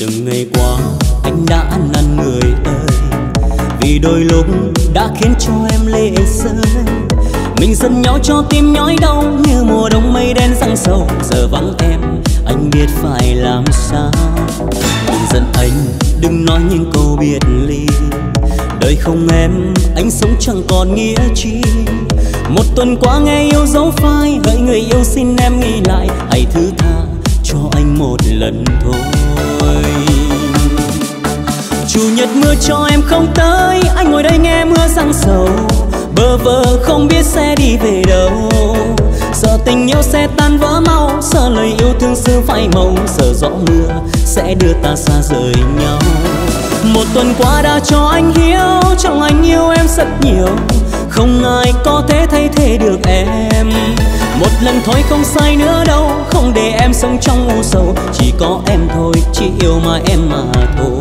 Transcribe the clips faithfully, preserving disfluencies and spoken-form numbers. Từng ngày qua anh đã năn người ơi, vì đôi lúc đã khiến cho em lệ rơi. Mình dần nhau cho tim nhói đau như mùa đông mây đen giăng sầu. Giờ vắng em anh biết phải làm sao. Đừng giận anh, đừng nói những câu biệt ly. Đời không em, anh sống chẳng còn nghĩa chi. Một tuần qua nghe yêu dấu phai, hỡi người yêu xin em nghĩ lại, hãy thứ tha cho anh một lần thôi. Chủ nhật mưa cho em không tới, anh ngồi đây nghe mưa giăng sầu. Bơ vơ không biết sẽ đi về đâu, sợ tình yêu sẽ tan vỡ mau, sợ lời yêu thương xưa phai màu, sợ gió mưa sẽ đưa ta xa rời nhau. Một tuần qua đã cho anh hiểu, trong anh yêu em rất nhiều, không ai có thể thay thế được em. Một lần thôi không sai nữa đâu, không để em sống trong u sầu, chỉ có em thôi, chỉ yêu mà em mà thôi.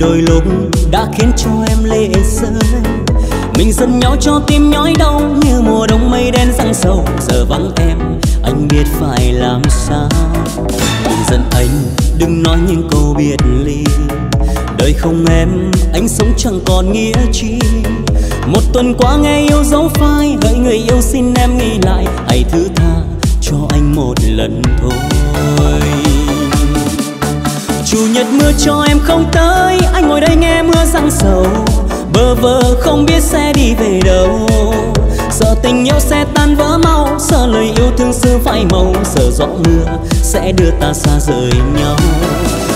Đôi lúc đã khiến cho em lệ rơi. Mình dần nhau cho tim nhói đau như mùa đông mây đen giăng sầu. Giờ vắng em, anh biết phải làm sao. Đừng giận anh, đừng nói những câu biệt ly. Đời không em, anh sống chẳng còn nghĩa chi. Một tuần qua nghe yêu dấu phai, hỡi người yêu xin em nghĩ lại, hãy thứ tha cho anh một lần thôi. Chủ nhật mưa cho em không tới, anh ngồi đây nghe mưa giăng sầu. Bơ vơ không biết sẽ đi về đâu, sợ tình yêu sẽ tan vỡ mau, sợ lời yêu thương xưa phai màu, sợ gió mưa sẽ đưa ta xa rời nhau.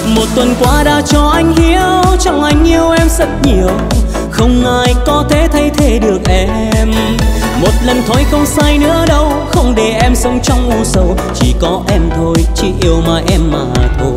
Một tuần qua đã cho anh hiểu, trong anh yêu em rất nhiều, không ai có thể thay thế được em. Một lần thôi không sai nữa đâu, không để em sống trong u sầu, chỉ có em thôi, chỉ yêu mà em mà thôi.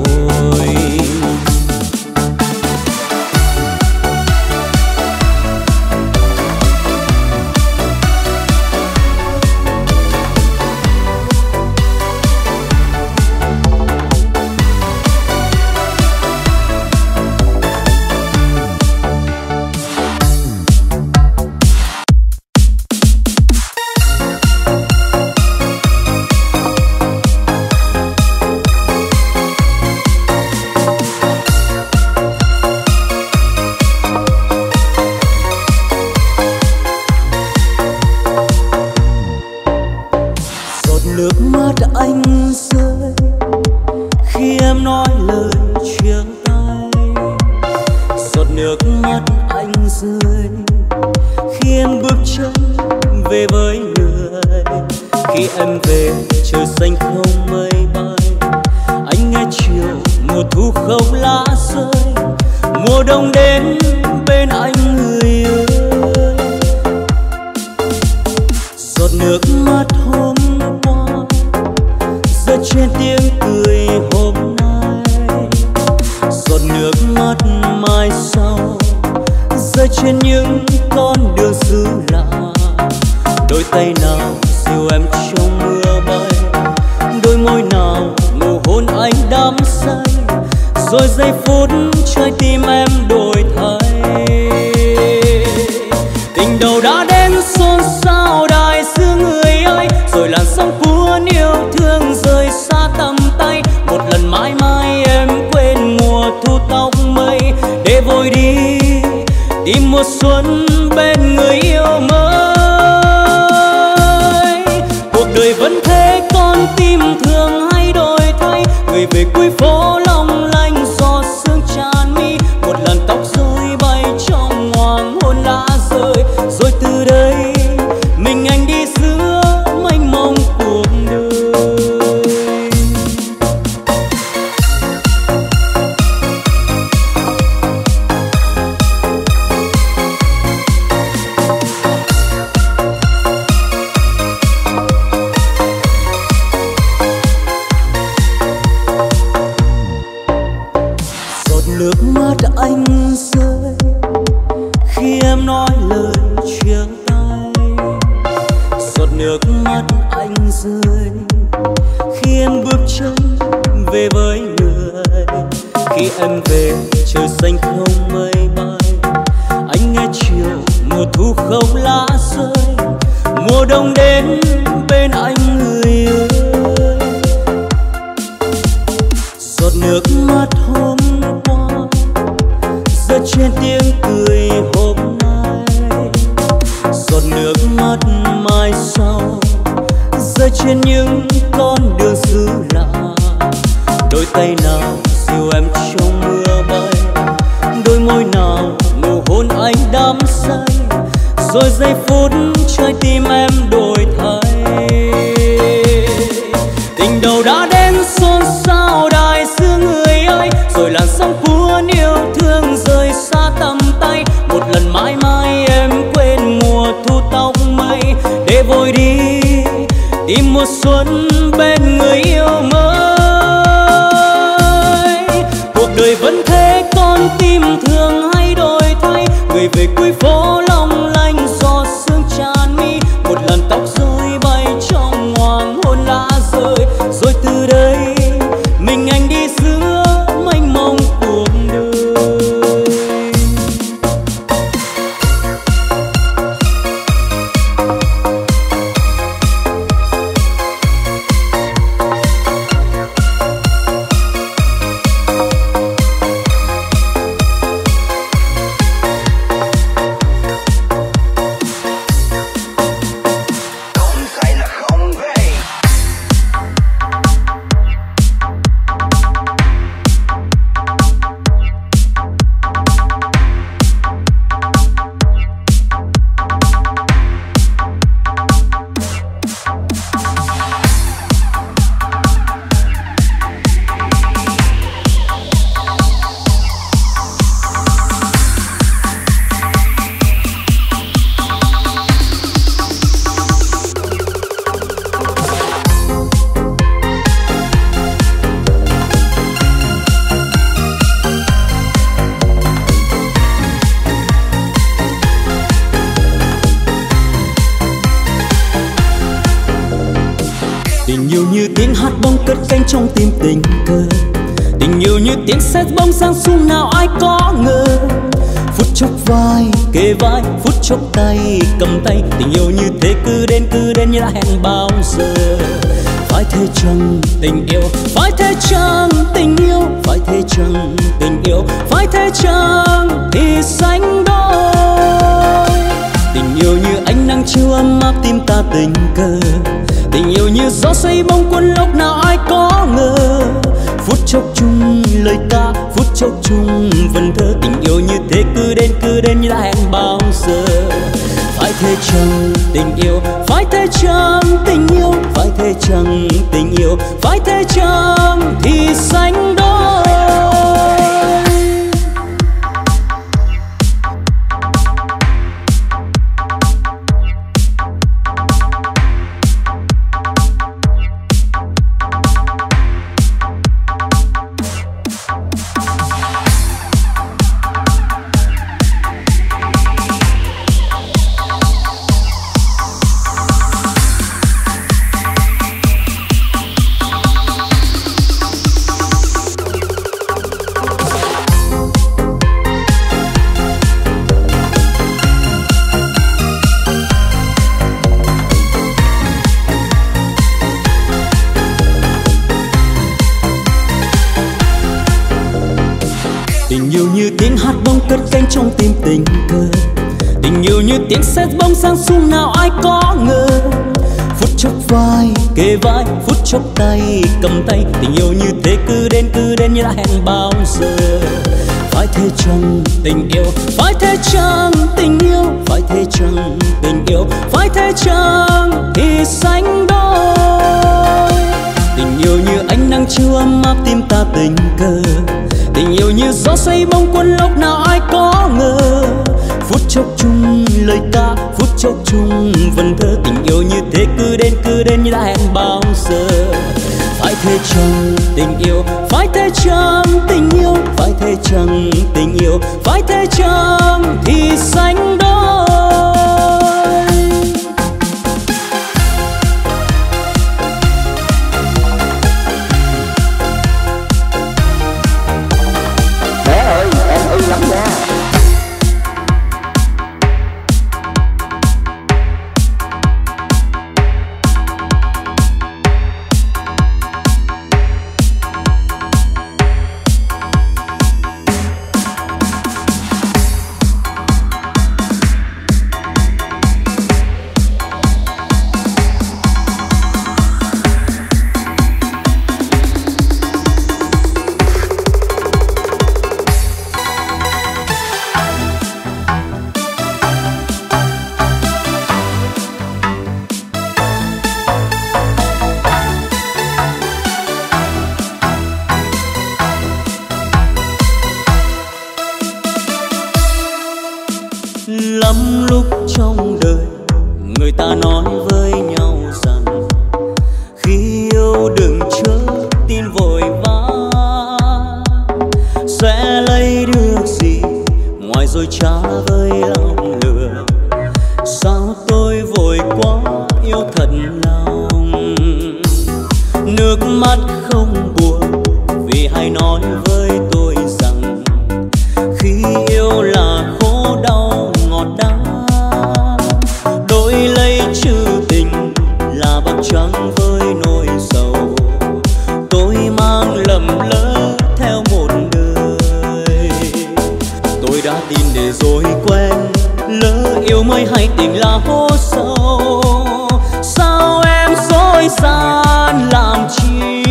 chia tay, giọt nước mắt anh rơi khi em bước chân về với người. Khi em về trời xanh không mây bay, anh nghe chiều mùa thu không lá rơi, mùa đông đến bên anh người ơi. Giọt nước mắt hôm qua rơi trên tiếng cười hôm nay, giọt nước mắt mai sau rơi trên những con đường xứ lạ. Đôi tay nào dìu em trong mưa bay, đôi môi nào nụ hôn anh đắm say, rồi giây phút trái tim em đổi thay. Tình đầu đã đến xôn xao đài xưa người ơi, rồi làn sóng cuốn yêu thương rời xa tầm tay. Một lần mãi mãi em quên mùa thu tóc mây, để vội đi tìm mùa xuân bên người yêu mới. Cuộc đời vẫn thế, con tim thường hay đổi thay, người về cuối phố long lanh gió sương tràn mi. Một lần tóc rối bay trong hoàng hôn lá rơi, rồi từ đây mình anh đi giữa mênh mông cuộc đời. Trong tim tình cờ, tình yêu như tiếng sét bỗng giáng xuống nào ai có ngờ. Phút chốc vai kề vai, phút chốc tay cầm tay, tình yêu như thế cứ đến cứ đến như đã hẹn bao giờ. Phải thế chăng tình yêu, phải thế chăng tình yêu, phải thế chăng tình yêu, phải thế chăng thì sánh đôi. Tình yêu như ánh nắng chiếu ấm áp tim ta tình cờ, tình yêu như gió xoay bông cuốn lúc nào ai có ngờ. Phút chốc chung lời ta, phút chốc chung vần thơ, tình yêu như thế cứ đến cứ đến như đã hẹn bao giờ. Phải thế chăng tình yêu, phải thế chăng tình yêu, phải thế chăng tình yêu, phải thế chăng thì sánh đôi. Trong tim tình cờ, tình yêu như tiếng sét bỗng giáng xuống nào ai có ngờ. Phút chốc vai kề vai, phút chốc tay cầm tay, tình yêu như thế cứ đến cứ đến như đã hẹn bao giờ. Phải thế chăng tình yêu, phải thế chăng tình yêu, phải thế chăng tình yêu, phải thế chăng thì sánh đôi. Tình yêu như ánh nắng chiếu ấm áp tim ta tình cờ, tình yêu như gió xoay bông cuốn lúc nào ai có ngờ. Phút chốc chung lời ta, phút chốc chung vần thơ, tình yêu như thế cứ đến cứ đến như đã hẹn bao giờ. Phải thế chăng tình yêu, phải thế chăng tình yêu, phải thế chăng tình yêu, phải thế chăng thì sánh đôi. lắm lúc trong đời người ta nói với nhau rằng khi yêu đừng chớ tin vội vã, sẽ lấy được gì ngoài rồi trả với lòng lừa. Sao tôi vội quá yêu thật lòng, nước mắt không buồn vì hay nói với tôi rằng khi yêu là khổ đau ngọt đắng, đổi lấy trừ tình là bạc trắng với nỗi sầu. Tôi mang lầm lỡ theo một đời, tôi đã tin để rồi quen, lỡ yêu mới hay tình là hố sâu. Sao em dối gian làm chi,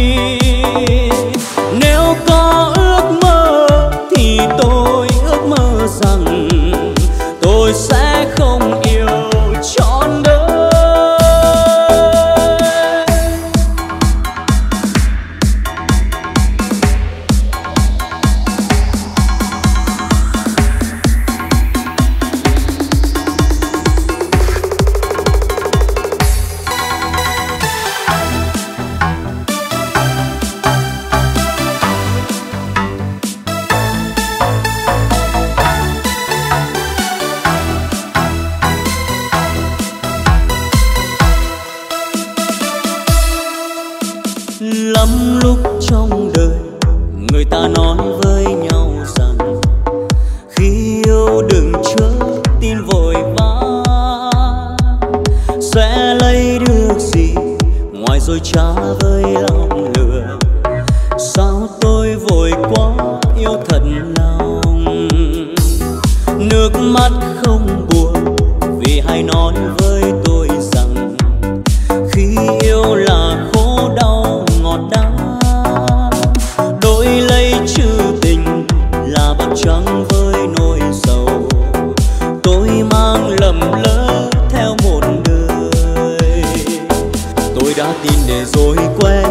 nếu có ước mơ thì tôi ước mơ rằng tôi sẽ không yêu trọn đời. Lắm lúc trong đời người ta nói với nhau rằng khi yêu đừng chớ tin vội vã, sẽ lấy được gì ngoài rồi trả với lòng lừa. Sao tôi vội quá yêu thật lòng, nước mắt không buồn vì hay nói với tôi rằng khi yêu là khổ đau ngọt đắng, đổi lấy trừ tình là bạc trắng với nỗi sầu. Tôi mang lầm lỡ theo một đời, tôi đã tin để rồi quen,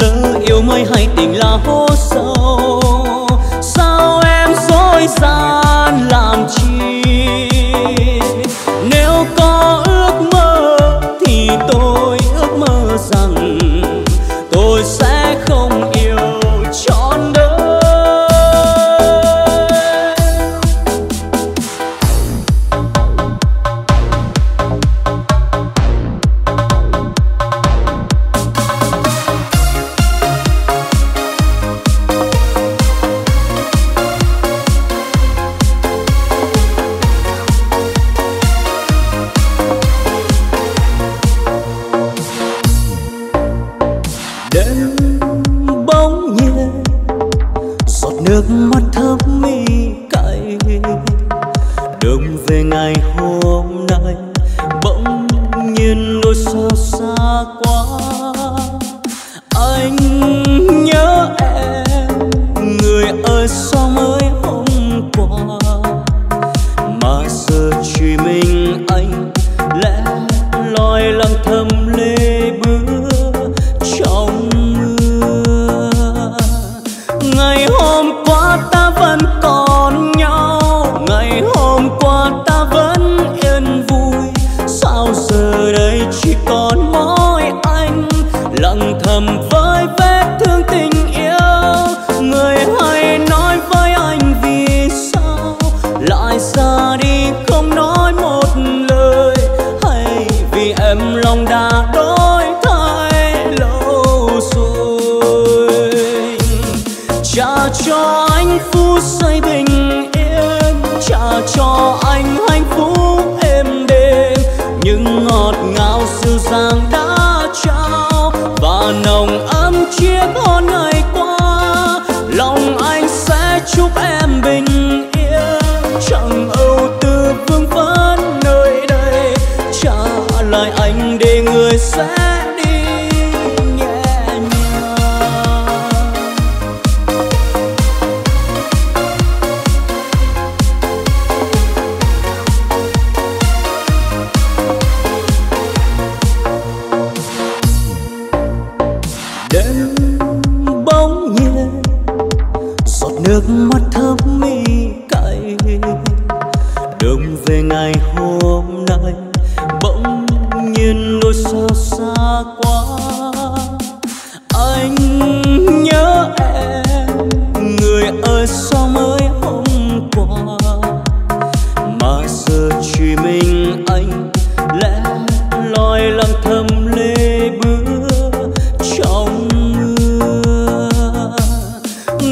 lỡ yêu mới hay tình là hố sâu. Sao em dối gian làm chi, nếu có ước mơ thì tôi ước mơ rằng tôi sẽ không yêu trọn đời. Đêm bỗng nhiên giọt nước mắt thấm mi cay, đường về ngày hôm nay bỗng nhiên nỗi xót xa quá. Anh nhớ em người ơi, sao mới hôm qua mà giờ chỉ mình anh lẽ loi lăng thầm lê bước trong mưa. Ngày hôm qua ta vẫn còn nhau, ngày hôm qua ta vẫn yên vui, sao giờ đây chỉ còn mỗi anh lặng thầm với vết ngày hôm nay bỗng nhiên nỗi xót xa quá. Anh nhớ em người ơi, sao mới hôm qua mà giờ chỉ mình anh lẽ loi lang thầm lê bước trong mưa.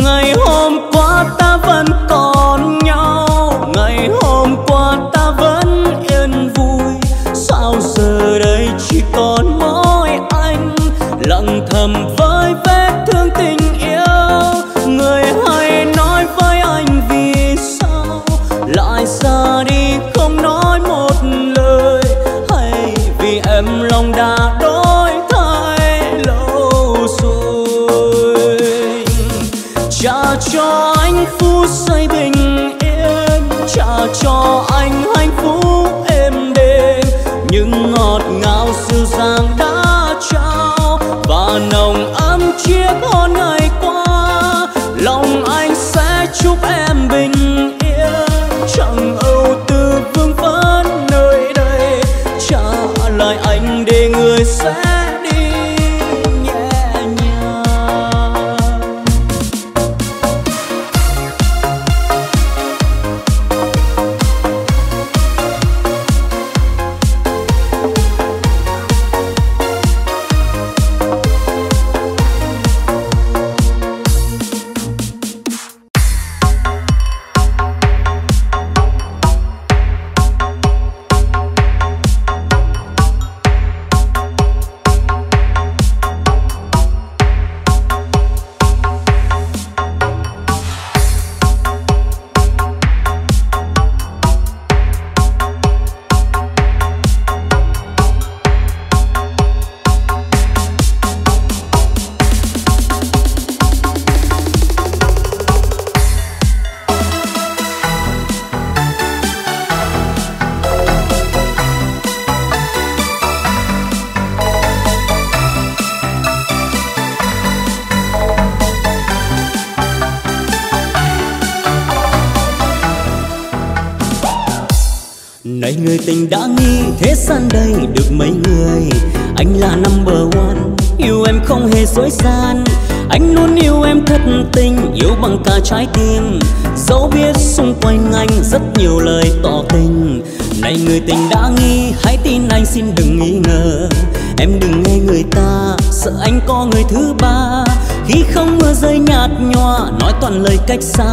Ngày hôm qua ta vẫn còn nhau, ngày hôm qua ta vẫn yên vui, sao giờ đây chỉ còn mỗi anh lặng thầm với vết thương tình yêu. Người hay nói với anh vì sao lại ra đi không nói một lời, hay vì em lòng đã đổi thay lâu rồi. Trả cho anh phút giây bình yên, trả cho anh hạnh phúc êm đềm, những ngọt ngào dịu dàng đã trao và nồng ấm chiếc hôn ngày qua. Lòng anh sẽ chúc em bình yên, chẳng âu tư vương vấn nơi đây. Trả lại anh để người sẽ đi nhẹ nhàng. Này người tình đã nghi, thế gian đây được mấy người. Anh là number one, yêu em không hề dối gian. Anh luôn yêu em thật tình, yêu bằng cả trái tim. Dẫu biết xung quanh anh rất nhiều lời tỏ tình. Này người tình đã nghi, hãy tin anh xin đừng nghi ngờ. Em đừng nghe người ta, sợ anh có người thứ ba. Khi không mưa rơi nhạt nhòa, nói toàn lời cách xa.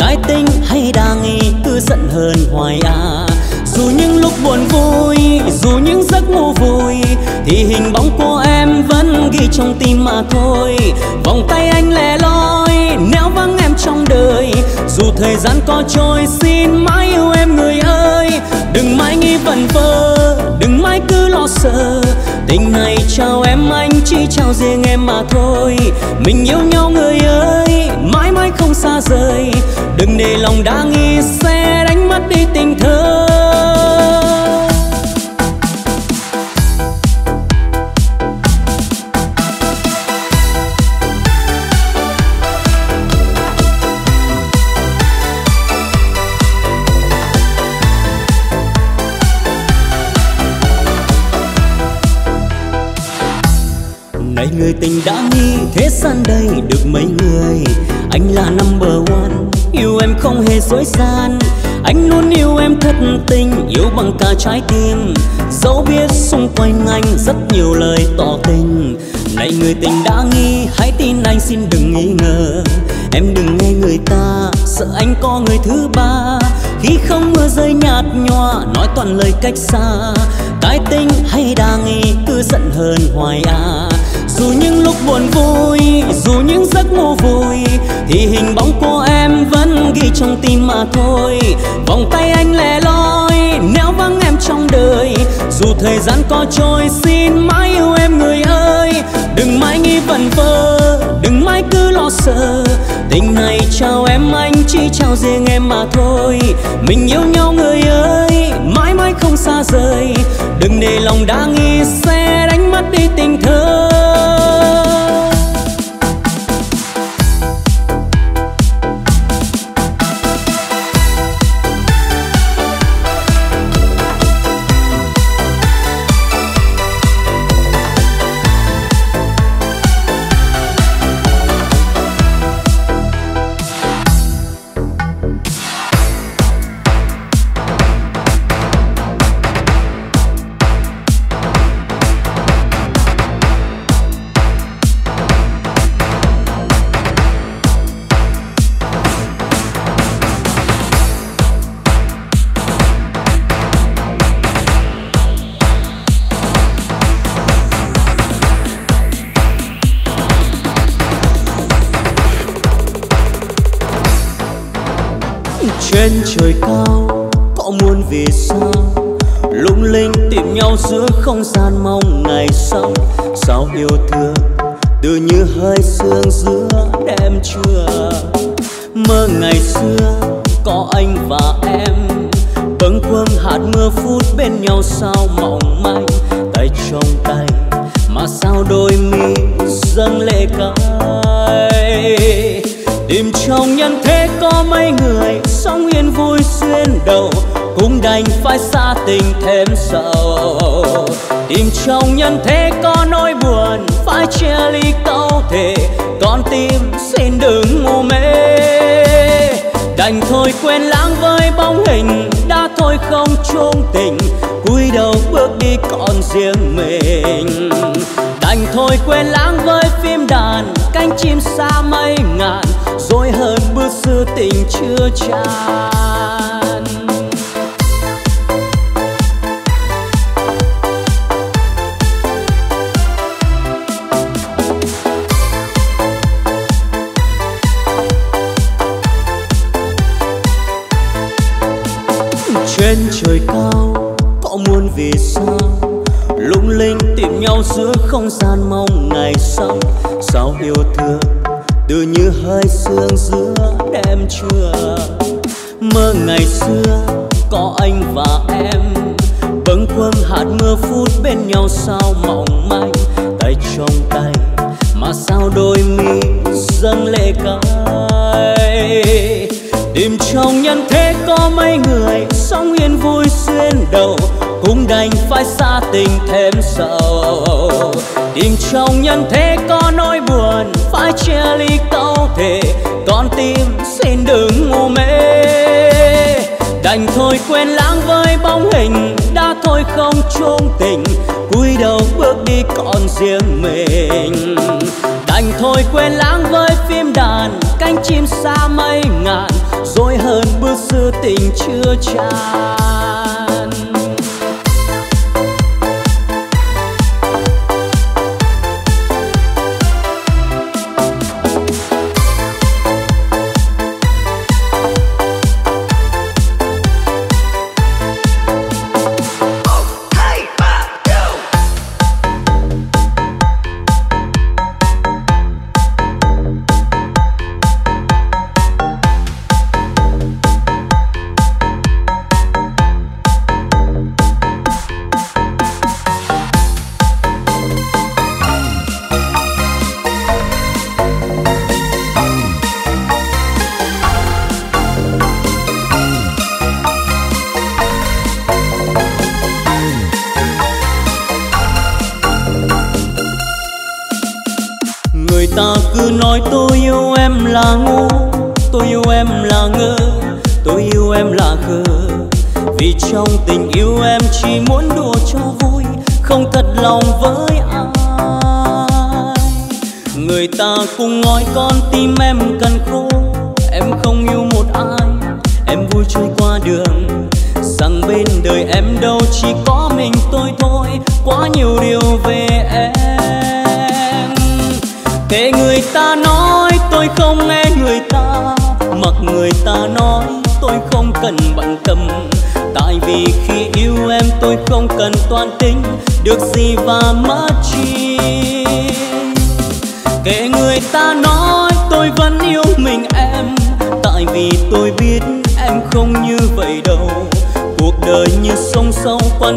Cái tính hay đa nghi, cứ giận hơn hoài à. Dù những lúc buồn vui, dù những giấc ngủ vui, thì hình bóng của em vẫn ghi trong tim mà thôi. Vòng tay anh lẻ loi, nếu vắng em trong đời, dù thời gian có trôi, xin mãi yêu em người ơi. Đừng mãi nghĩ vẩn vơ, đừng mãi cứ lo sợ, tình này trao em anh chỉ trao riêng em mà thôi. Mình yêu nhau người ơi, mãi mãi không xa rời, đừng để lòng đã nghi sẽ đánh mất đi tình thơ. Này người tình đã nghi, thế gian đây được mấy người. Anh là number one, yêu em không hề dối gian. Anh luôn yêu em thật tình, yêu bằng cả trái tim. Dẫu biết xung quanh anh rất nhiều lời tỏ tình. Này người tình đã nghi, hãy tin anh xin đừng nghi ngờ. Em đừng nghe người ta, sợ anh có người thứ ba. Khi không mưa rơi nhạt nhòa, nói toàn lời cách xa. Cái tính hay đa nghi, cứ giận hơn hoài à. Dù những lúc buồn vui, dù những giấc ngủ vui, thì hình bóng của em vẫn ghi trong tim mà thôi. Vòng tay anh lẻ loi, nếu vắng em trong đời, dù thời gian có trôi, xin mãi yêu em người ơi. Đừng mãi nghĩ vẩn vơ, đừng mãi cứ lo sợ, tình này trao em anh chỉ trao riêng em mà thôi. Mình yêu nhau người ơi, mãi mãi không xa rời, đừng để lòng đã nghi sẽ đánh mất đi tình thơ. lên trời cao, họ muốn vì sao lung linh tìm nhau giữa không gian, mong ngày sau sao yêu thương từ như hơi sương giữa đêm trưa. Mơ ngày xưa có anh và em bâng khuâng hạt mưa phút bên nhau sao mỏng manh, tay trong tay mà sao đôi mi dâng lệ cay. Tìm trong nhân thế có mấy người, sóng yên vui xuyên đầu cũng đành phải xa tình thêm sầu. Tìm trong nhân thế có nỗi buồn, phải chia ly câu thề, con tim xin đừng mù mê. Đành thôi quên lãng với bóng hình, đã thôi không chung tình, cúi đầu bước đi còn riêng mình. Đành thôi quên lãng với phim đàn, cánh chim xa mây ngàn, dối hơn bước sư tình chưa tràn. Trên trời cao họ muốn vì sao lung linh tìm nhau giữa không gian, mong ngày sau sao yêu thương từ như hơi sương giữa đêm trưa. Mơ ngày xưa có anh và em bâng khuâng hạt mưa phút bên nhau sao mỏng manh, tay trong tay mà sao đôi mi dâng lệ cay. Tìm trong nhân thế có mấy người, sóng yên vui xuyên đầu cũng đành phải xa tình thêm sầu. Tìm trong nhân thế có nỗi buồn, phải chia ly câu thề, con tim xin đừng mù mê. Đành thôi quên lãng với bóng hình, đã thôi không chung tình, cúi đầu bước đi còn riêng mình. Đành thôi quên lãng với phim đàn, cánh chim xa mây ngàn, dối hơn bước xưa tình chưa tràn.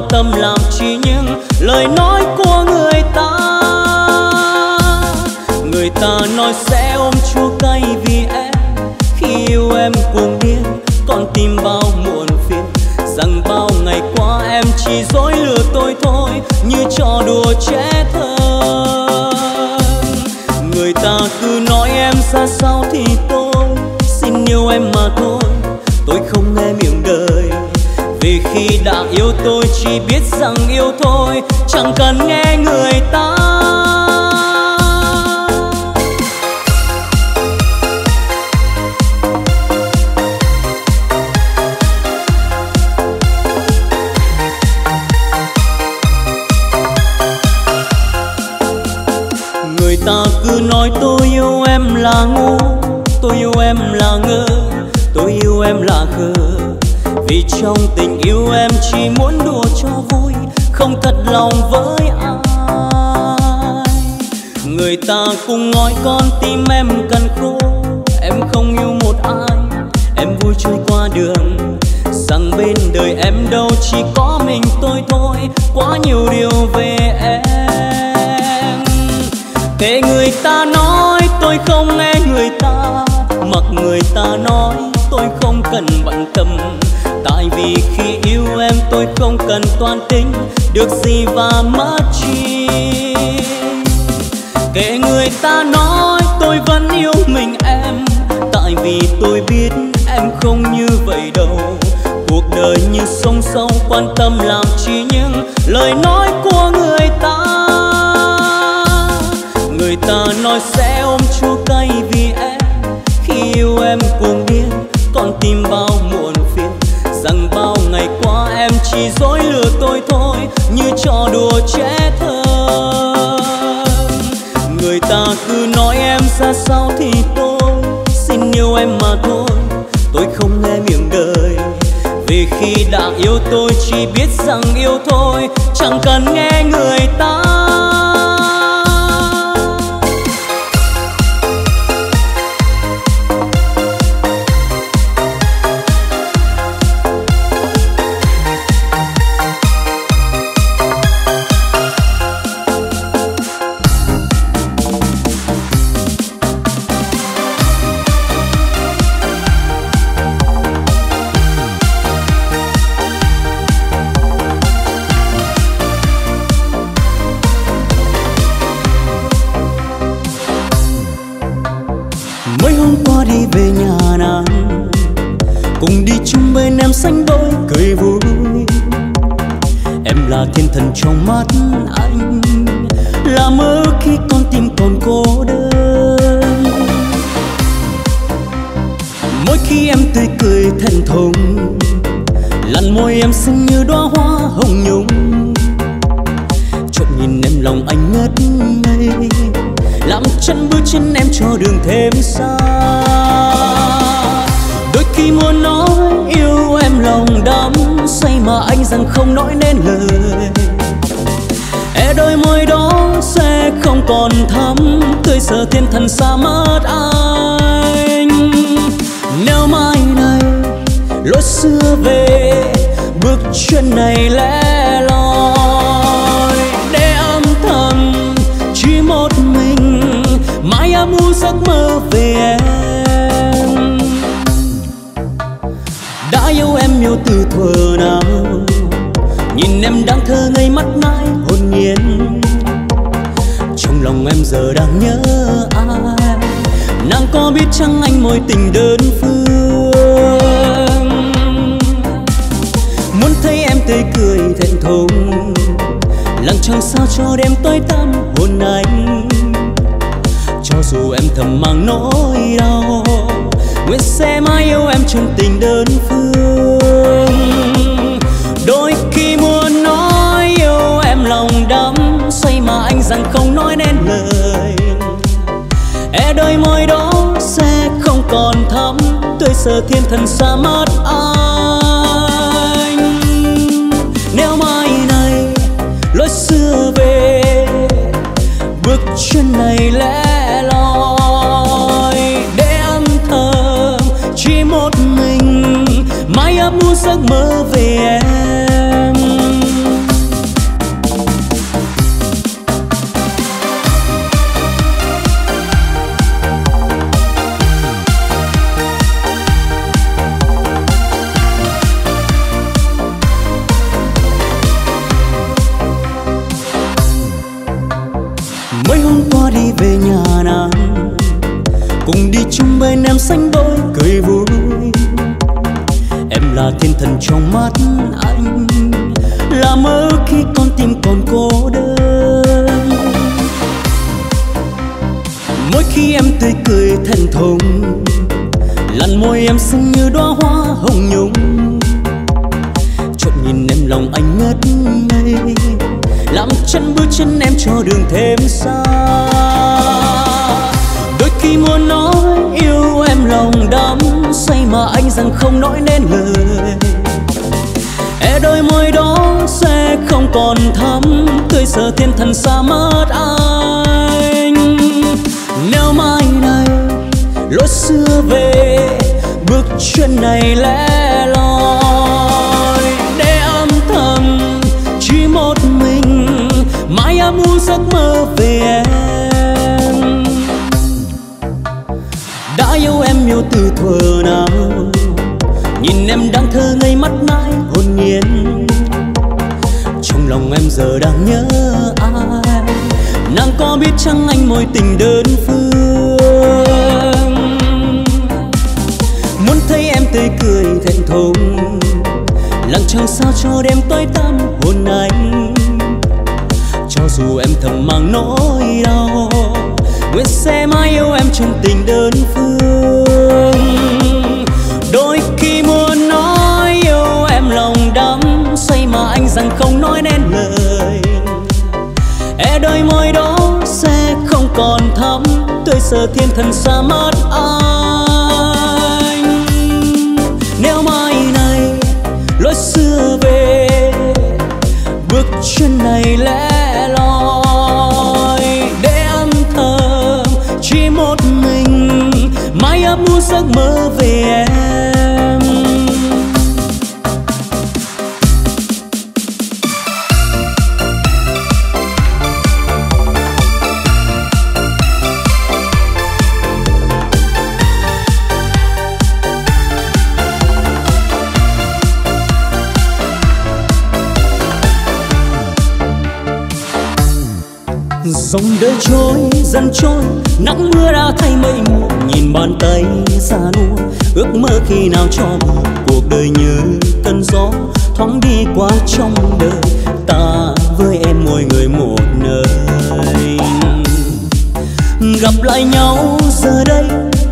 Tâm làm chi những lời nói của người ta, người ta nói sẽ ôm chua cay vì em khi yêu em cuồng điên, con tim bao muộn phiền rằng bao ngày qua em chỉ dối lừa tôi thôi như trò đùa trẻ thơ. Người ta cứ nói em ra sao thì tôi xin yêu em mà thôi, tôi không nghe miệng đời. Vì khi đã yêu tôi chỉ biết rằng yêu thôi, chẳng cần nghe người ta. Người ta cứ nói tôi yêu em là ngu, tôi yêu em là ngơ, tôi yêu yêu em là khờ, vì trong tình yêu em chỉ muốn đùa cho vui, không thật lòng với ai. Người ta cũng nói con tim em cần khô, em không yêu một ai, em vui chơi qua đường. Rằng bên đời em đâu chỉ có mình tôi thôi, quá nhiều điều về em. Thế người ta nói tôi không nghe người ta, mặc người ta nói tôi không cần bận tâm. Tại vì khi yêu em tôi không cần toan tính, được gì và mất chi. Kể người ta nói tôi vẫn yêu mình em, tại vì tôi biết em không như vậy đâu. Cuộc đời như sông sâu quan tâm làm chi những lời nói của người ta. Người ta nói sẽ ôm chua cay vì em, khi yêu em cuồng điên, con tim bao muộn phiền. Rằng bao ngày qua em chỉ dối lừa tôi thôi, như trò đùa trẻ thơ. Người ta cứ nói em ra sao thì tôi xin yêu em mà thôi, tôi không nghe miệng đời. Vì khi đã yêu tôi chỉ biết rằng yêu thôi, chẳng cần nghe người ta. Xanh đôi cười vui, em là thiên thần trong mắt anh, là mơ khi con tim còn cô đơn. Mỗi khi em tươi cười thẹn thùng, làn môi em xinh như đóa hoa hồng nhung. Trộm nhìn em lòng anh ngất ngây, làm chân bước chân em cho đường thêm xa. Đôi khi muốn nói yêu em lòng đắm say mà anh rằng không nói nên lời. E đôi môi đó sẽ không còn thắm tươi giờ thiên thần xa mất anh. Nếu mai này lối xưa về, bước chân này lẻ loi để âm thầm chỉ một mình mãi âm u giấc mơ về em. Đã yêu em yêu từ thuở nào, nhìn em đáng thơ ngây mắt nai hồn nhiên. Trong lòng em giờ đang nhớ ai, nàng có biết chăng anh mối tình đơn phương. Muốn thấy em tươi cười thẹn thùng, lặng trăng sao cho đêm tối tăm hồn anh. Cho dù em thầm mang nỗi đau, nguyện sẽ mãi yêu em trong tình đơn phương. Đôi khi muốn nói yêu em lòng đắm say mà anh rằng không nói nên lời. E đôi môi đó sẽ không còn thắm tươi giờ thiên thần xa mất anh. Nếu mai này lối xưa về, bước chân này lẽ loi chỉ một mình mãi ấp ủ giấc mơ về em. Mấy hôm qua đi về nhà nàng, cùng đi chung bên em xanh đôi cười vui. Em là thiên thần trong mắt anh, là mơ khi con tim còn cô đơn. Mỗi khi em tươi cười thẹn thùng, làn môi em xinh như đóa hoa hồng nhung. Trộm nhìn em lòng anh ngất ngây, làm chân bước chân em cho đường thêm xa. Đôi khi muốn nói yêu em lòng đắm say mà anh rằng không nói nên lời. E đôi môi đó sẽ không còn thắm, tươi sờ thiên thần xa mất anh. Nếu mai này lối xưa về, bước chân này lẻ loi để âm thầm chỉ một mình, mãi ám u giấc mơ về em. Đã yêu em yêu từ thuở nào, nhìn em đang thơ ngây mắt nai hồn nhiên. Trong lòng em giờ đang nhớ ai, nàng có biết chăng anh mối tình đơn phương. Muốn thấy em tươi cười thẹn thùng, lặng chờ sao cho đêm tối tăm hồn anh. Cho dù em thầm mang nỗi đau, nguyện sẽ mãi yêu em trong tình đơn phương. Đôi khi muốn nói yêu em lòng đắm say mà anh rằng không nói nên lời. E đôi môi đó sẽ không còn thắm, tươi sờ thiên thần xa mất anh. Nếu mai này lối xưa về, bước chân này lẻ loi để âm thầm chỉ một mình, mãi ấp ủ giấc mơ về em. Dòng đời trôi, dần trôi, nắng mưa đã thay mây mù. Nhìn bàn tay xa nua, ước mơ khi nào cho mùa. Cuộc đời như cơn gió, thoáng đi qua trong đời. Ta với em mỗi người một nơi. Gặp lại nhau giờ đây,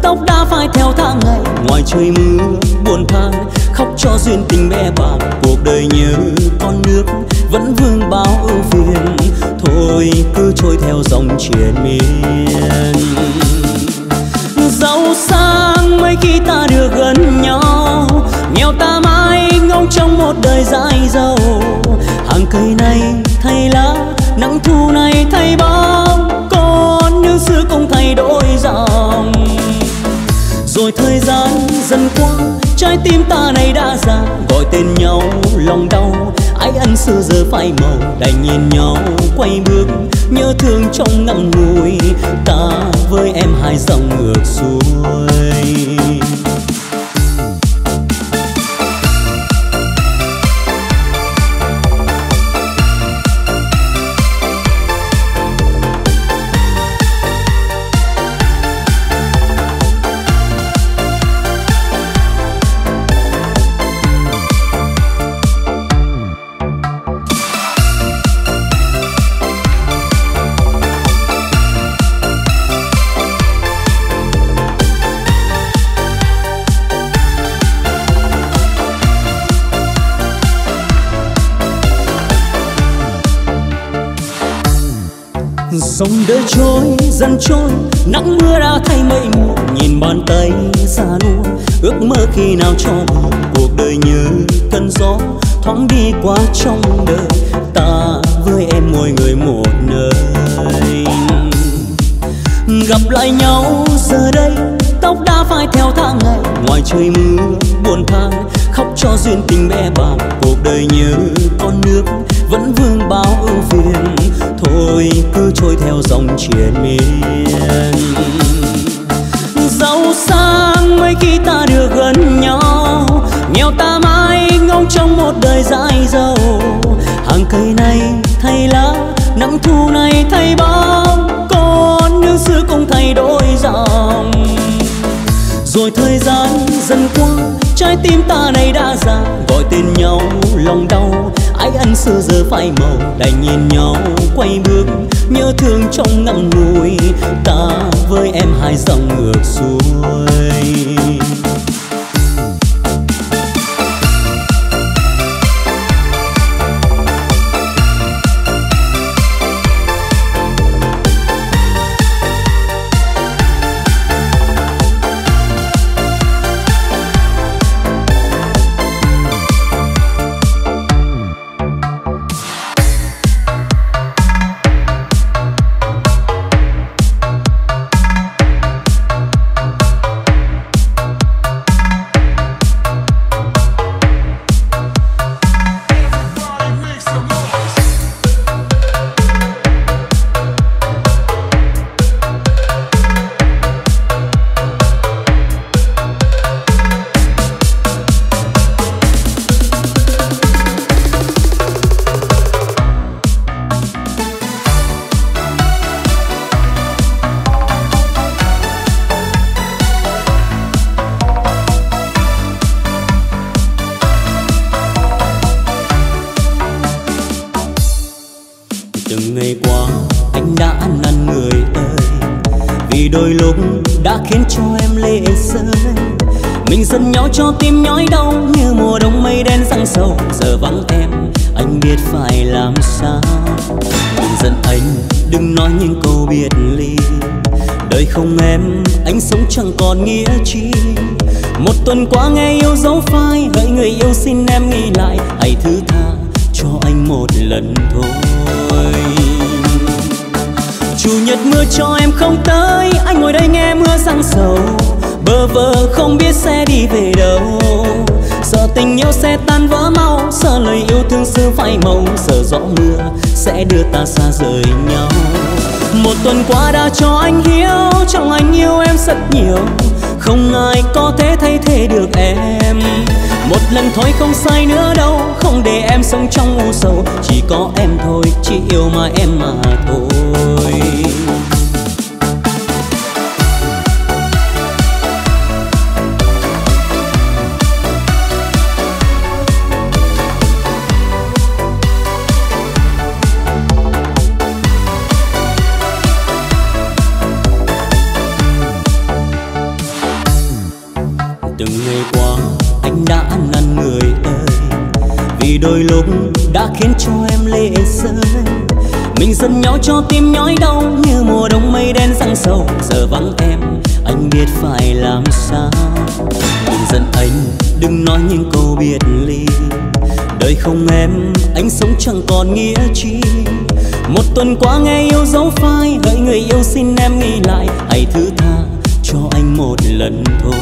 tóc đã phai theo tháng ngày. Ngoài trời mưa, buồn than, khóc cho duyên tình bè bạc. Cuộc đời như con nước, vẫn vương bao ưu phiền. Thôi cứ trôi theo dòng triền miên. Giàu sang mấy khi ta được gần nhau, nghèo ta mãi ngóng trong một đời dài dầu. Hàng cây này thay lá, nắng thu này thay bóng, con như xưa cũng thay đổi dòng. Rồi thời gian dần qua, trái tim ta này đã già, gọi tên nhau lòng đau. Ái ân xưa giờ phai màu, đành nhìn nhau quay bước, nhớ thương trong ngậm ngùi. Ta với em hai dòng ngược xuôi. Dòng đời trôi, dần trôi, nắng mưa đã thay mây mù. Nhìn bàn tay xa nua, ước mơ khi nào cho mùa. Cuộc đời như cơn gió, thoáng đi qua trong đời. Ta với em mỗi người một nơi. Gặp lại nhau giờ đây, tóc đã phai theo tháng ngày. Ngoài trời mưa, buồn than, khóc cho duyên tình bè bạc. Cuộc đời như con nước, vẫn vương bao ưu phiền. Thôi cứ trôi theo dòng triền miên. Giàu sang mấy khi ta được gần nhau, nghèo ta mãi ngóng trong một đời dài dầu. Hàng cây này thay lá, nắng thu này thay bóng, con như xưa cũng thay đổi dòng. Rồi thời gian dần qua, trái tim ta này đã già, gọi tên nhau lòng đau. Ái ân xưa giờ phai màu, đành nhìn nhau quay bước, nhớ thương trong ngậm ngùi. Ta với em hai dòng ngược xuôi. Từng ngày qua anh đã năn người ơi, vì đôi lúc đã khiến cho em lệ rơi. Mình giận nhau cho tim nhói đau như mùa đông mây đen giăng sầu. Giờ vắng em anh biết phải làm sao. Đừng giận anh, đừng nói những câu biệt ly. Đời không em, anh sống chẳng còn nghĩa chi. Một tuần qua nghe yêu dấu phai, hỡi người yêu xin em nghĩ lại, hãy thứ tha cho anh một lần thôi. Chủ nhật mưa cho em không tới, anh ngồi đây nghe mưa giăng sầu. Bơ vơ không biết sẽ đi về đâu, sợ tình yêu sẽ tan vỡ mau, sợ lời yêu thương xưa phai màu, sợ gió mưa sẽ đưa ta xa rời nhau. Một tuần qua đã cho anh hiểu, trong anh yêu em rất nhiều, không ai có thể thay thế được em. Một lần thôi không sai nữa đâu, không để em sống trong u sầu, chỉ có em thôi, chỉ yêu mà em mà thôi. Đôi lúc đã khiến cho em lệ rơi. Mình giận nhau cho tim nhói đau như mùa đông mây đen giăng sầu. Giờ vắng em anh biết phải làm sao. Đừng giận anh, đừng nói những câu biệt ly. Đời không em, anh sống chẳng còn nghĩa chi. Một tuần qua nghe yêu dấu phai, hỡi người yêu xin em nghĩ lại, hãy thứ tha cho anh một lần thôi.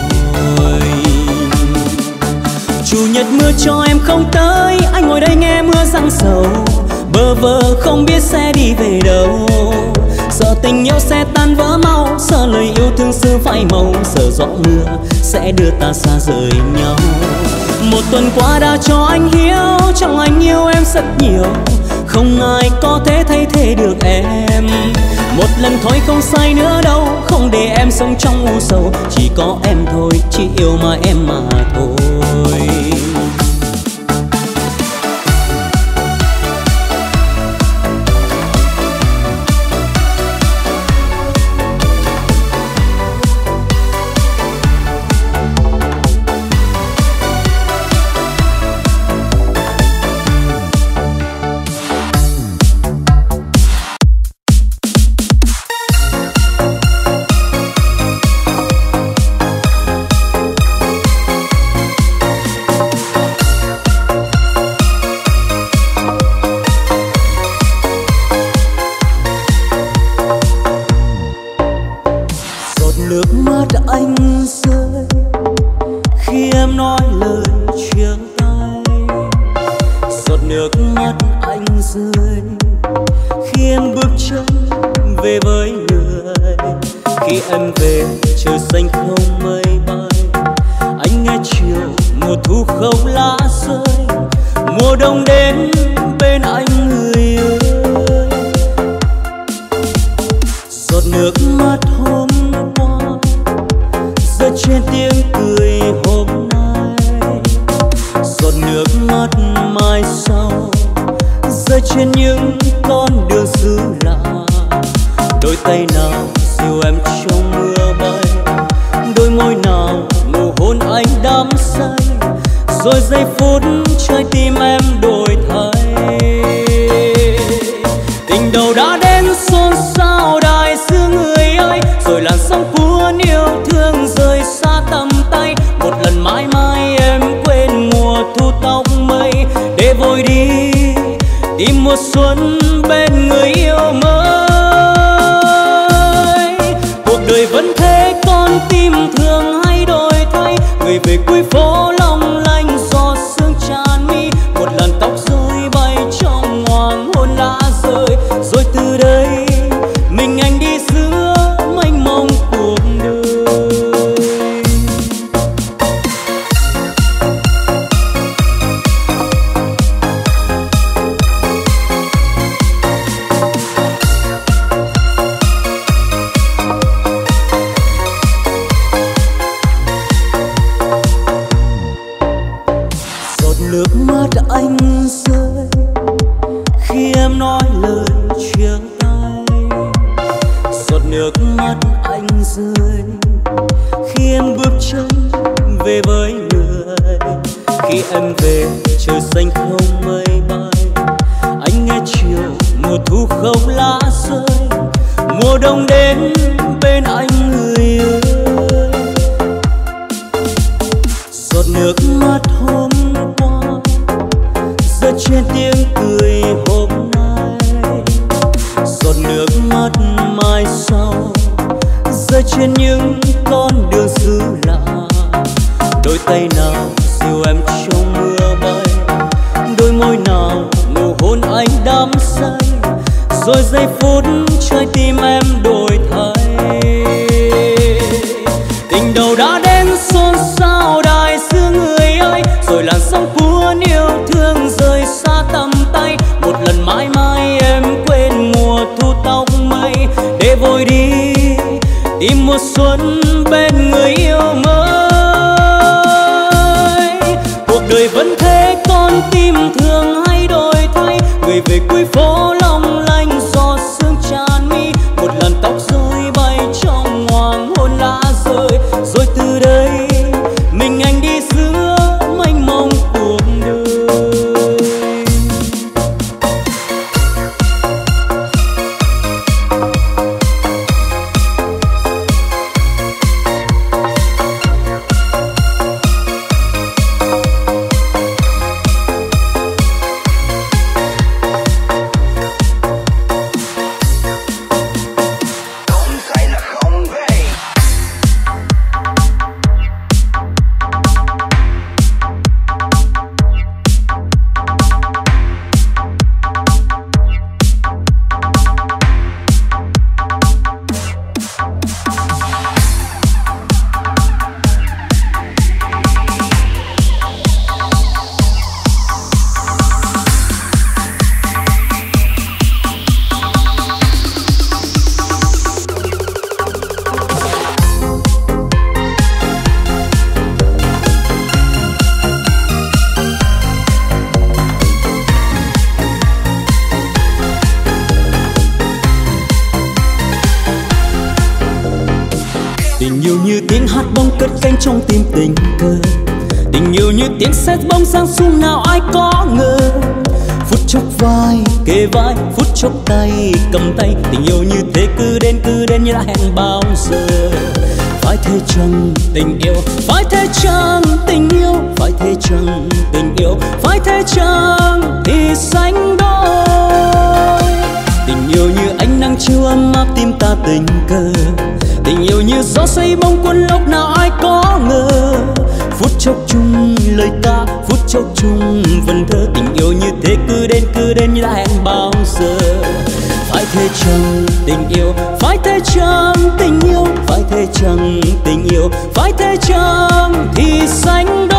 Chủ nhật mưa cho em không tới, anh ngồi đây nghe mưa giăng sầu. Bơ vơ không biết sẽ đi về đâu, sợ tình yêu sẽ tan vỡ mau, sợ lời yêu thương xưa phai màu, sợ gió mưa sẽ đưa ta xa rời nhau. Một tuần qua đã cho anh hiểu, trong anh yêu em rất nhiều, không ai có thể thay thế được em. Một lần thôi không sai nữa đâu, không để em sống trong u sầu, chỉ có em thôi, chỉ yêu mà em mà thôi. mùa đông đến bên anh người ơi. Giọt nước mắt hôm qua rơi trên tiếng cười hôm nay, giọt nước mắt mai sau rơi trên những con đường xứ lạ. Đôi tay nào dìu em trong mưa bay, đôi môi nào nụ hôn anh đắm say, rồi giây phút trái tim em đổi thay. Tình đầu đã đến xôn xao đài xưa người ơi, rồi làn sóng cuốn yêu thương rời xa tầm tay. Một lần mãi mãi em quên mùa thu tóc mây, để vội đi tìm mùa xuân bên người yêu mới. Cuộc đời vẫn thế, con tim thường hay đổi thay, người về cuối phố lòng lanh gió sương tràn mi. Một lần tóc rơi bay trong hoàng hôn lá rơi, rồi từ đây mình anh đi giữa mênh mông cuộc đời. Trong tim tình cờ, tình yêu như tiếng sét bỗng sang xuống nào ai có ngờ. Phút chốc vai kề vai, phút chốc tay cầm tay, tình yêu như thế cứ đến cứ đến như đã hẹn bao giờ. Phải thế chăng tình yêu, phải thế chăng tình yêu, phải thế chăng tình yêu, phải thế chăng thì sánh đôi. Tình yêu như ánh nắng chiếu ấm áp tim ta tình cờ, tình yêu như gió say bóng cuốn lúc nào ai có ngờ. Phút chốc chung lời ta, phút chốc chung vần thơ, tình yêu như thế cứ đến cứ đến như đã hẹn bao giờ. Phải thế chăng tình yêu, phải thế chăng tình yêu, phải thế chăng tình yêu, phải thế chăng thì sánh đôi.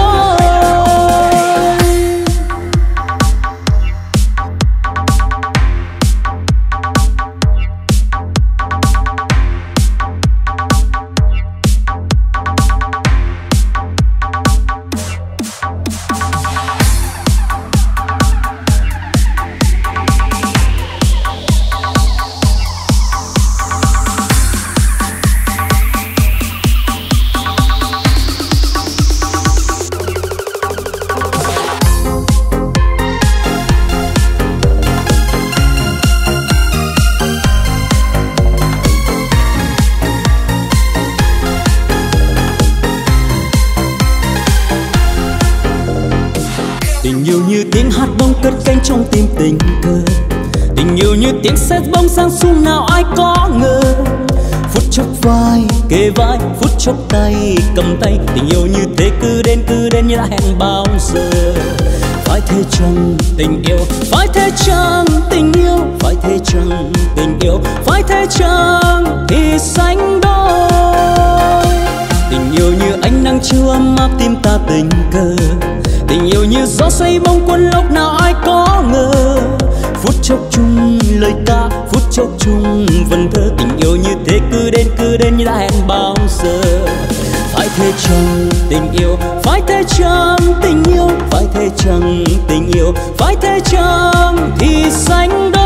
Trong tim tình cờ, tình yêu như tiếng sét bỗng sang xuống nào ai có ngờ. Phút chốc vai kề vai, phút chốc tay cầm tay, tình yêu như thế cứ đến cứ đến như đã hẹn bao giờ. Phải thế chăng tình yêu, phải thế chăng tình yêu, phải thế chăng tình yêu, phải thế chăng thì sánh đôi. Tình yêu như ánh nắng chiếu ấm áp tim ta tình cờ, tình yêu như gió xoay bông cuốn lúc nào ai có ngờ. Phút chốc chung lời ta, phút chốc chung vần thơ, tình yêu như thế cứ đến cứ đến như đã hẹn bao giờ. Phải thế chăng tình yêu, phải thế chăng tình yêu, phải thế chăng tình yêu, phải thế chăng thì sánh đôi.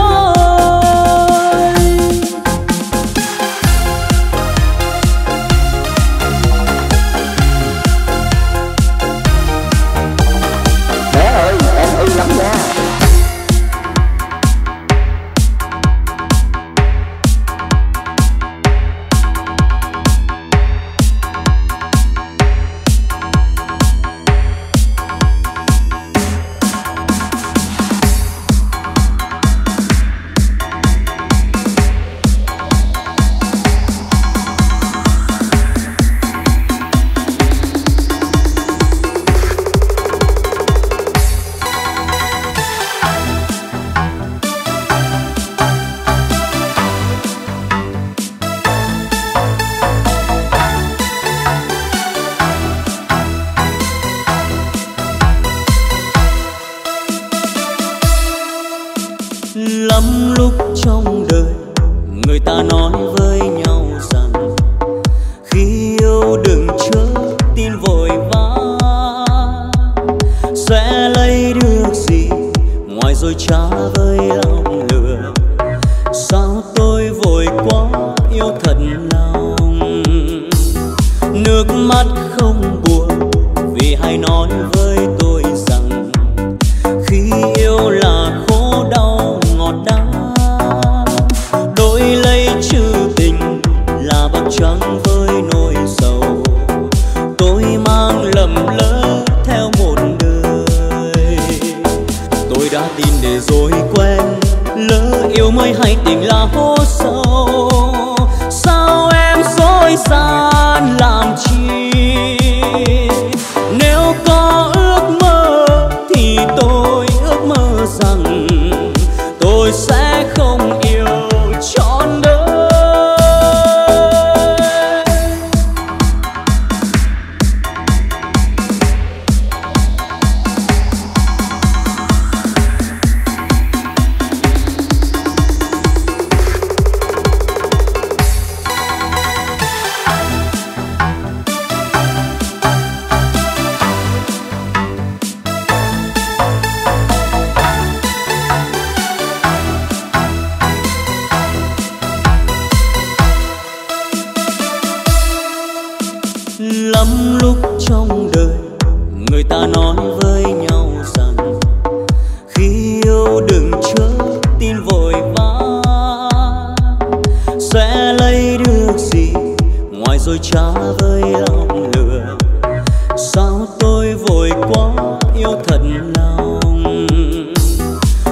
lắm lúc trong đời người ta nói với nhau rằng khi yêu đừng chớ tin vội vã, sẽ lấy được gì ngoài rồi trả với lòng lừa. Sao tôi vội quá yêu thật lòng, nước mắt không buồn vì hay nói với tôi rằng khi yêu là khổ đau ngọt đắng. Đôi lấy trừ tình là bạc trắng với nỗi sầu, tôi mang lầm lỡ theo một đời. Tôi đã tin để rồi quen, lỡ yêu mới hay tình là hố sâu. Sao em dối gian làm chi, nếu có ước mơ thì tôi ước mơ rằng tôi sẽ không yêu trọn đời. Lắm lúc trong đời người ta nói với nhau rằng khi yêu đừng chớ tin vội vã, sẽ lấy được gì ngoài rồi trả với lòng lừa. Sao tôi vội quá yêu thật lòng,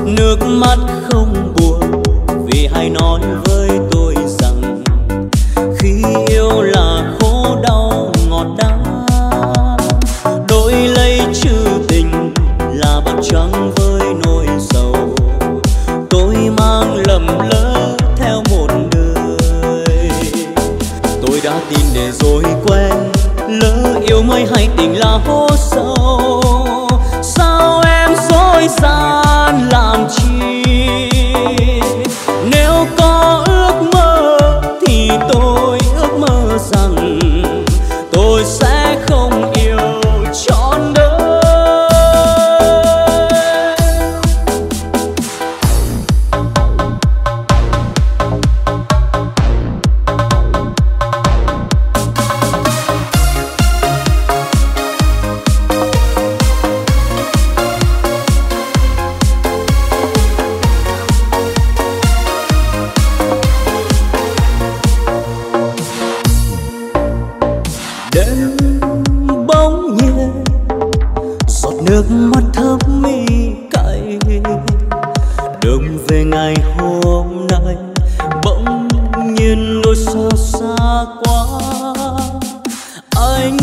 nước mắt không buồn vì hay nói với tôi rằng khi yêu là khổ đau đắng. Đôi lấy trừ tình là bạc trắng với nỗi sầu, tôi mang lầm lỡ theo một đời. Tôi đã tin để rồi quen, lỡ yêu mới hay tình là hố sâu. Sao em dối gian làm chi, nếu có ước mơ thì tôi ước mơ rằng tôi sẽ không yêu trọn đời. Đến bỗng nhiên giọt nước mắt thấm mi cay, đường về ngày hôm nay bỗng nhiên nỗi xót xa quá. Anh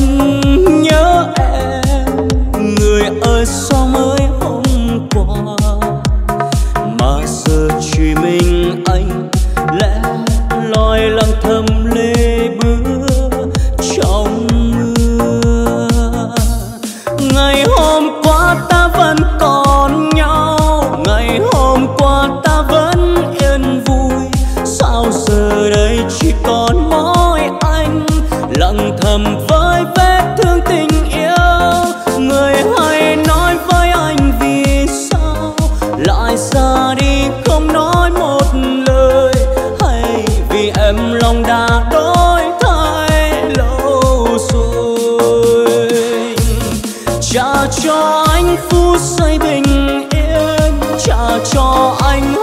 nhớ em người ơi, sao mới hôm qua mà giờ chỉ mình anh lẽ loi lang thầm lê bước trong mưa. Ngày hôm qua ta vẫn còn nhau, ngày hôm qua ta vẫn yên vui, sao giờ đây chỉ còn mỗi anh lặng thầm với vết thương tình yêu. Người hay nói với anh vì sao lại ra đi không nói một lời, hay vì em lòng đã đổi thay lâu rồi. Trả cho anh phút giây bình yên, trả cho anh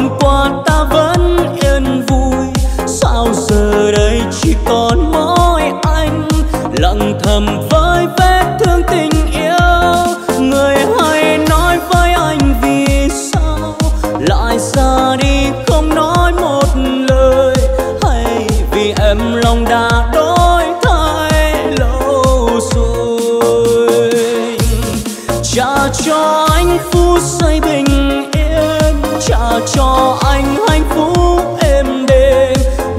hôm qua ta vẫn yên vui, sao giờ đây chỉ còn mỗi anh lặng thầm với vết thương tình yêu. Người hay nói với anh vì sao lại ra đi không nói một lời, hay vì em lòng đã đổi thay lâu rồi. Trả cho anh phút giây bình yên, trả cho anh hạnh phúc êm đềm,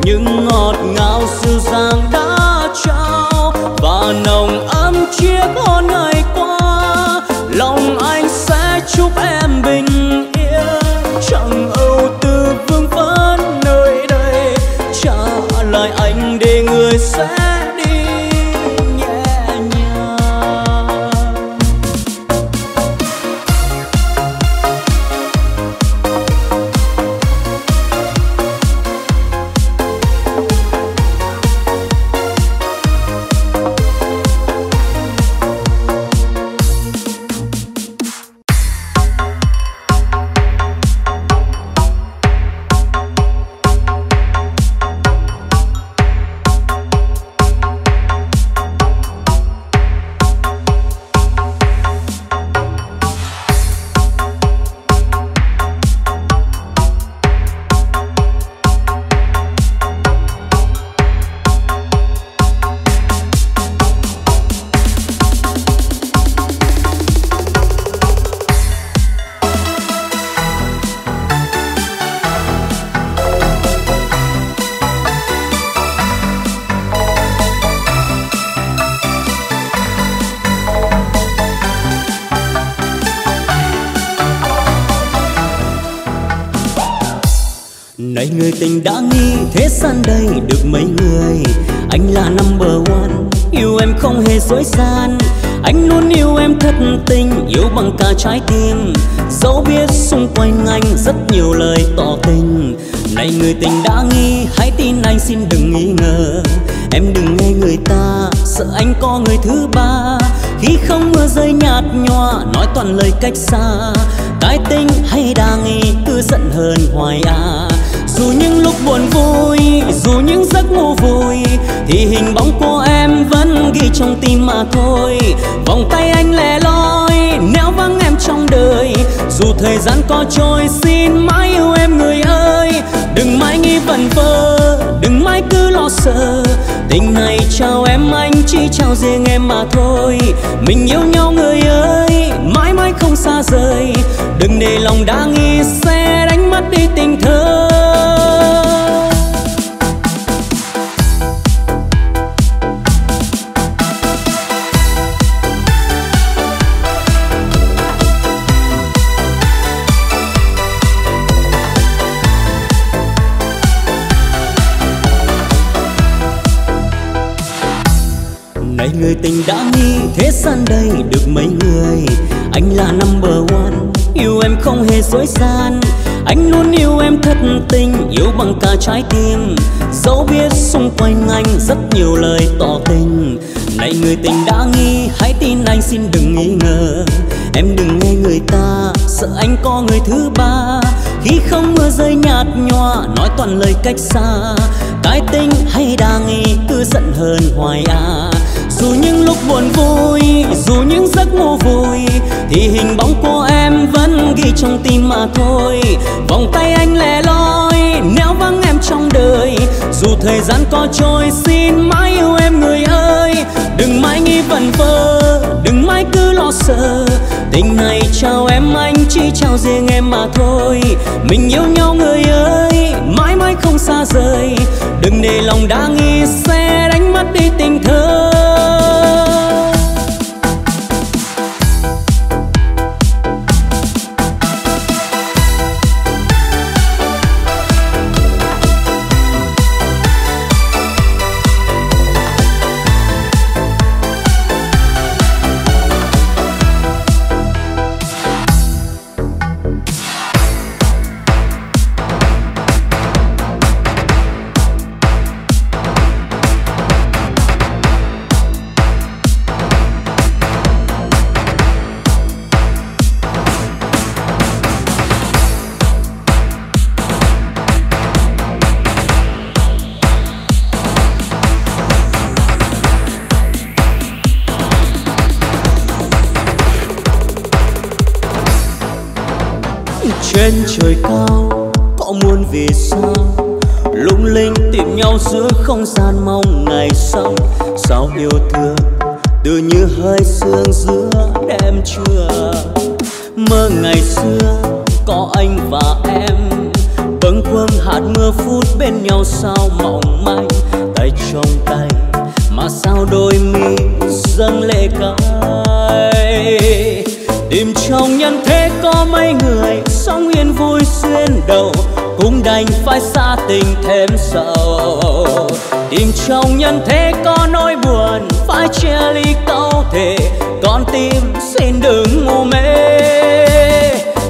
những ngọt ngào dịu dàng đã trao và nồng ấm chiếc hôn ngày qua. Lòng anh sẽ chúc em bình yên, chẳng âu tư vương vấn nơi đây. Trả lại anh để người sẽ tình đã nghi thế gian đây được mấy người. Anh là number one, yêu em không hề dối gian. Anh luôn yêu em thật tình, yêu bằng cả trái tim. Dẫu biết xung quanh anh rất nhiều lời tỏ tình. Này người tình đã nghi, hãy tin anh xin đừng nghi ngờ. Em đừng nghe người ta, sợ anh có người thứ ba. Khi không mưa rơi nhạt nhòa, nói toàn lời cách xa. Cái tình hay đa nghi, cứ giận hơn hoài à. Dù những lúc buồn vui, dù những giấc ngủ vui, thì hình bóng của em vẫn ghi trong tim mà thôi. Vòng tay anh lẻ loi, nếu vắng em trong đời, dù thời gian có trôi, xin mãi yêu em người ơi. Đừng mãi nghĩ vẩn vơ, đừng mãi cứ lo sợ, tình này trao em anh chỉ trao riêng em mà thôi. Mình yêu nhau người ơi, mãi mãi không xa rời, đừng để lòng đã nghi sẽ đánh mất đi tình thơ. Người tình đã nghi thế gian đây được mấy người. Anh là number one, yêu em không hề dối gian. Anh luôn yêu em thật tình, yêu bằng cả trái tim. Dẫu biết xung quanh anh rất nhiều lời tỏ tình. Này người tình đã nghi, hãy tin anh xin đừng nghi ngờ. Em đừng nghe người ta, sợ anh có người thứ ba. Khi không mưa rơi nhạt nhòa, nói toàn lời cách xa. Cái tình hay đa nghi, cứ giận hơn hoài à. Dù những lúc buồn vui, dù những giấc ngủ vui, thì hình bóng của em vẫn ghi trong tim mà thôi. Vòng tay anh lẻ loi, nếu vắng em trong đời, dù thời gian có trôi, xin mãi yêu em người ơi. Đừng mãi nghĩ vẩn vơ, đừng mãi cứ lo sợ, tình này trao em anh chỉ trao riêng em mà thôi. Mình yêu nhau người ơi, mãi mãi không xa rời, đừng để lòng đã nghi sẽ đánh mất đi tình thơ. trên trời cao, họ muốn vì sao lung linh tìm nhau giữa không gian mong ngày sau. Sao yêu thương từ như hơi sương giữa đêm trưa, mơ ngày xưa có anh và em bâng khuâng hạt mưa phút bên nhau sao mỏng manh, tay trong tay mà sao đôi mi dâng lệ cay. Tìm trong nhân thế có mấy người sống yên vui xuyên đầu, cũng đành phải xa tình thêm sầu. Tìm trong nhân thế có nỗi buồn phải chia ly câu thề, con tim xin đừng ngu mê.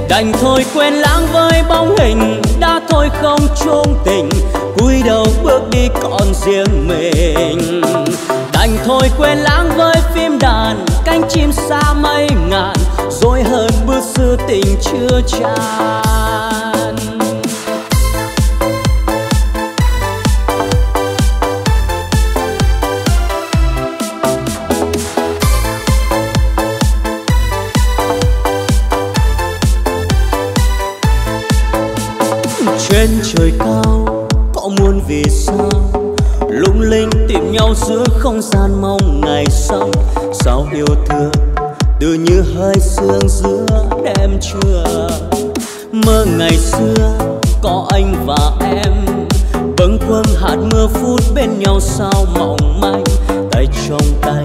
Đành thôi quên lãng với bóng hình, đã thôi không chung tình, cúi đầu bước đi còn riêng mình. Đành thôi quên lãng với phim đàn, cánh chim xa mây ngàn, dối hơn bước xưa tình chưa tràn. Trên trời cao, họ muốn vì sao lung linh tìm nhau giữa không gian mong ngày sau. Sao yêu thương từ như hơi sương giữa đêm trưa, mơ ngày xưa có anh và em bâng khuâng hạt mưa phút bên nhau sao mỏng manh, tay trong tay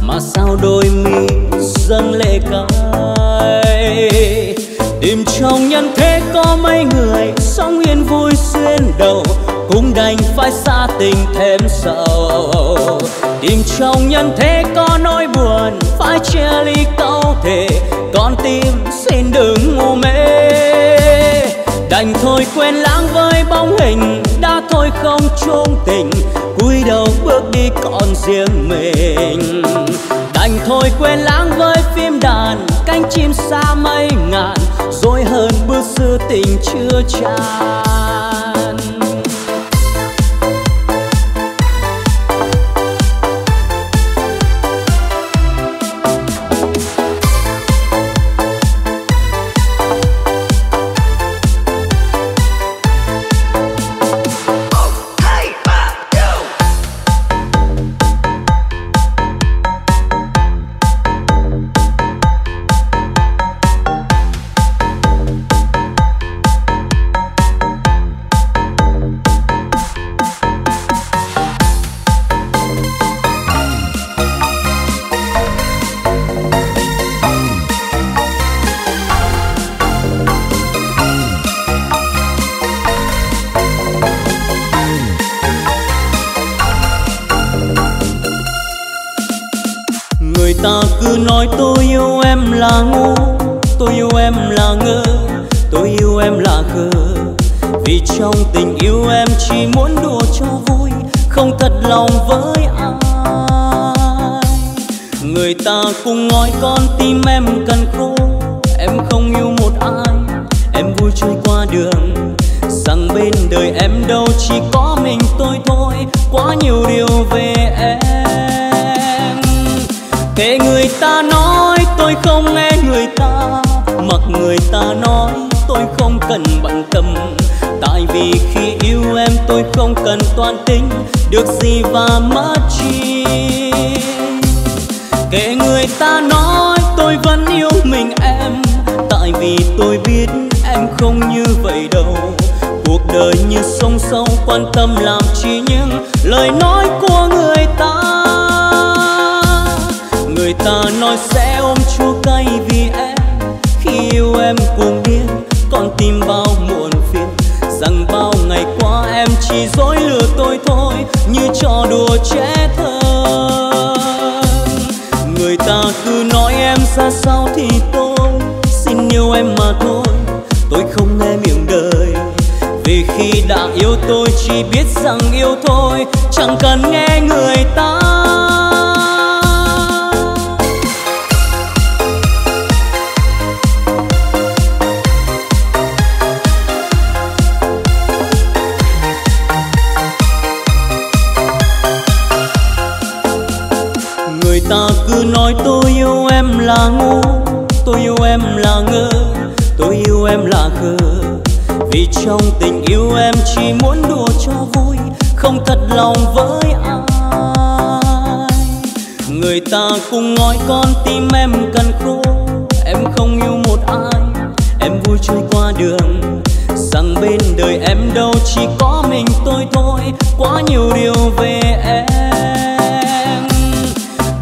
mà sao đôi mi dâng lệ cay. Tìm trong nhân thế có mấy người sống yên vui xuyên đầu, cũng đành phải xa tình thêm sầu. Tìm trong nhân thế có nỗi buồn phải chia ly câu thề, con tim xin đừng ngu mê. Đành thôi quên lãng với bóng hình, đã thôi không chung tình, cúi đầu bước đi còn riêng mình. Đành thôi quên lãng với phim đàn, cánh chim xa mây ngàn, dối hơn bước xưa tình chưa tràn. Nói tôi yêu em là ngu, tôi yêu em là ngơ, tôi yêu em là khờ. Vì trong tình yêu em chỉ muốn đùa cho vui, không thật lòng với ai. Người ta cùng nói con tim em cần khô, em không yêu một ai, em vui trôi qua đường. Rằng bên đời em đâu chỉ có mình tôi thôi, quá nhiều điều về em. Thế người ta nói tôi không nghe người ta, mặc người ta nói tôi không cần bận tâm. Tại vì khi yêu em tôi không cần toan tính, được gì và mất chi. Kể người ta nói tôi vẫn yêu mình em, tại vì tôi biết em không như vậy đâu. Cuộc đời như sông sâu quan tâm làm chi những lời nói của người ta. Người ta nói sẽ ôm chua cay vì em, khi yêu em cuồng điên, con tim bao muộn phiền. Rằng bao ngày qua em chỉ dối lừa tôi thôi, như trò đùa trẻ thơ. Người ta cứ nói em ra sao thì tôi xin yêu em mà thôi, tôi không nghe miệng đời. Vì khi đã yêu tôi chỉ biết rằng yêu thôi, chẳng cần nghe người ta. Nói tôi yêu em là ngu, tôi yêu em là ngơ, tôi yêu em là khờ. vì trong tình yêu em chỉ muốn đùa cho vui, không thật lòng với ai. Người ta cũng nói con tim em cần khô, em không yêu một ai, em vui chơi qua đường. Rằng bên đời em đâu chỉ có mình tôi thôi, quá nhiều điều về em.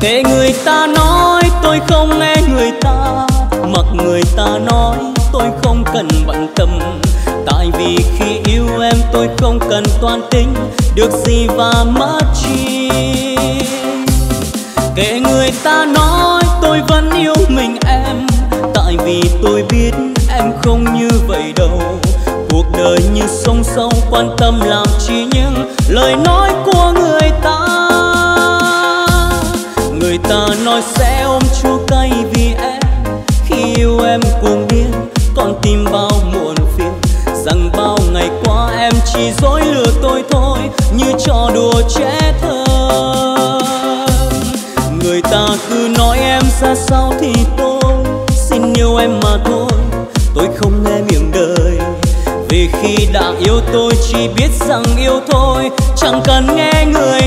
Kể người ta nói tôi không nghe người ta, mặc người ta nói tôi không cần bận tâm. Tại vì khi yêu em tôi không cần toan tính, được gì và mất chi. Kể người ta nói tôi vẫn yêu mình em, tại vì tôi biết em không như vậy đâu. Cuộc đời như sông sâu quan tâm làm chi những lời nói của người ta. Người ta nói sẽ ôm chua cay vì em, khi yêu em cuồng điên, con tim bao muộn phiền. Rằng bao ngày qua em chỉ dối lừa tôi thôi, như trò đùa trẻ thơ. Người ta cứ nói em ra sao thì tôi xin yêu em mà thôi, tôi không nghe miệng đời. Vì khi đã yêu tôi chỉ biết rằng yêu thôi, chẳng cần nghe người